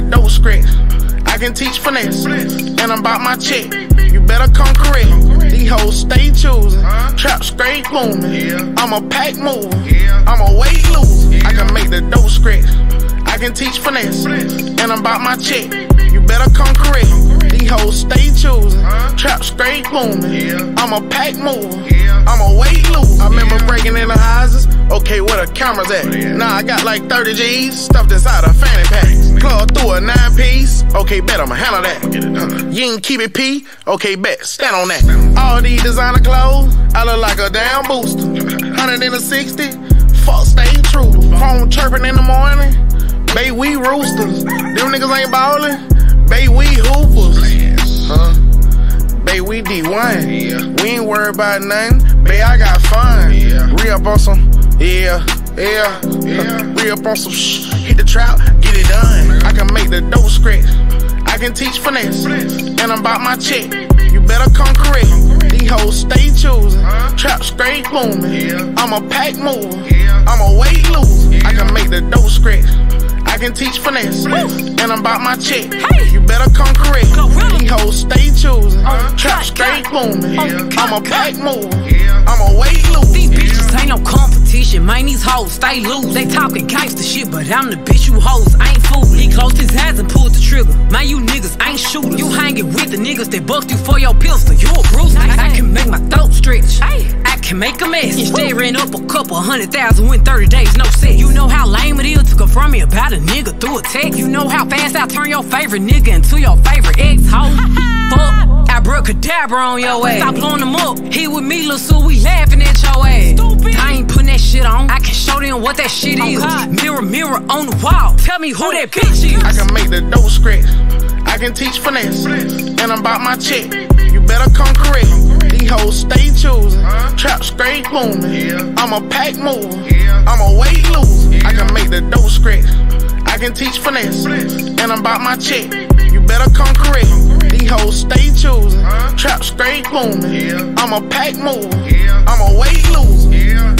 the dope scratch. I can teach finesse, and I'm about my check. You better come correct. These hoes stay choosing, trap straight booming. I'm a pack mover, I'm a weight loser. I can make the dope scratch. I can teach finesse, and I'm about my check. You better come correct. These hoes stay choosing, trap straight booming. I'm a pack mover, I'm a weight loser. I remember breaking in the houses. Okay, where the cameras at? Nah, I got like 30 G's stuffed inside a fanny pack. Clawed through a 9-piece. Okay, bet I'ma handle that. You ain't keep it P. Okay, bet stand on that. All these designer clothes, I look like a damn booster. 160, fuck stay true. Phone chirping in the morning, babe, we roosters. Them niggas ain't ballin', babe, we hoopers. Babe, we D1. We ain't worried about nothing, babe, I got fun. Re-up on some. Re-up on some shh, hit the trap, get it done. I can make the dope scratch, I can teach finesse, and I'm about my check. You better come correct. These hoes stay choosing, trap straight booming. I'm a pack mover, I'm a weight loser. I can make the dope scratch, I can teach finesse, and I'm about my check. You better come correct. These hoes stay choosing, trap straight booming. I'm a pack mover, I'm a weight loser. These bitches ain't no competition, man, these hoes stay loose. They talking gangster shit, but I'm the bitch you hoes ain't fooling. He closed his eyes and pulled the trigger. Man, you niggas ain't shooters. You hanging with the niggas that bust you for your pistol. You a bruiser. I can make my throat stretch. I can make a mess. Instead ran up a couple 100,000 in 30 days, no sex. You know how lame it is to confront me about a nigga through a text. You know how fast I turn your favorite nigga into your favorite ex-hoe. Fuck. Abracadabra on your ass. Stop blowing them up. He with me, lil' Sue, we laughing at your ass. Stupid. I ain't putting that shit on. I can show them what that shit is. Mirror, mirror on the wall. Tell me who that bitch is. I can make the dope scratch. I can teach finesse, and I'm about my check. You better come correct. These hoes stay choosing, trap straight booming. I'm a pack mover, I'm a weight loser. I can make the dope scratch. I can teach finesse, and I'm about my check. You better come correct. These hoes stay choosing, trap straight booming. I'm a pack mover, I'm a weight loser.